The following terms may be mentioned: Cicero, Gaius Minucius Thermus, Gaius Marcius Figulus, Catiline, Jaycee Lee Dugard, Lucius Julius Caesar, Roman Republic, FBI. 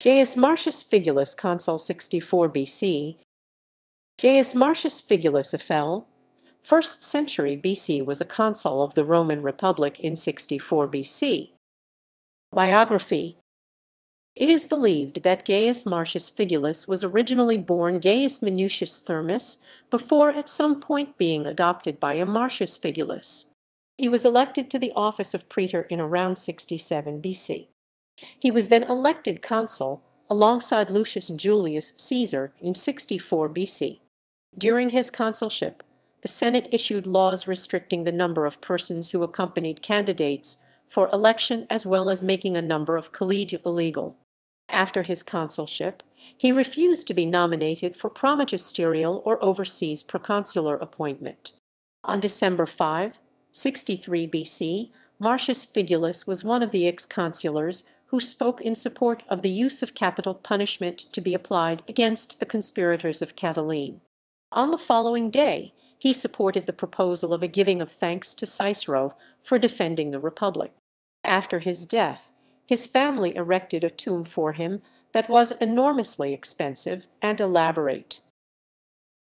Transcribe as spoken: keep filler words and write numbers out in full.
Gaius Marcius Figulus, consul sixty-four B C. Gaius Marcius Figulus of Fell, first century B C, was a consul of the Roman Republic in sixty-four B C. Biography. It is believed that Gaius Marcius Figulus was originally born Gaius Minucius Thermus, before at some point being adopted by a Marcius Figulus. He was elected to the office of praetor in around sixty-seven B C. He was then elected consul, alongside Lucius Julius Caesar, in sixty-four B C. During his consulship, the Senate issued laws restricting the number of persons who accompanied candidates for election, as well as making a number of collegia illegal. After his consulship, he refused to be nominated for promagisterial or overseas proconsular appointment. On December fifth, sixty-three B C, Marcius Figulus was one of the ex-consulars who spoke in support of the use of capital punishment to be applied against the conspirators of Catiline. On the following day, he supported the proposal of a giving of thanks to Cicero for defending the Republic. After his death, his family erected a tomb for him that was enormously expensive and elaborate.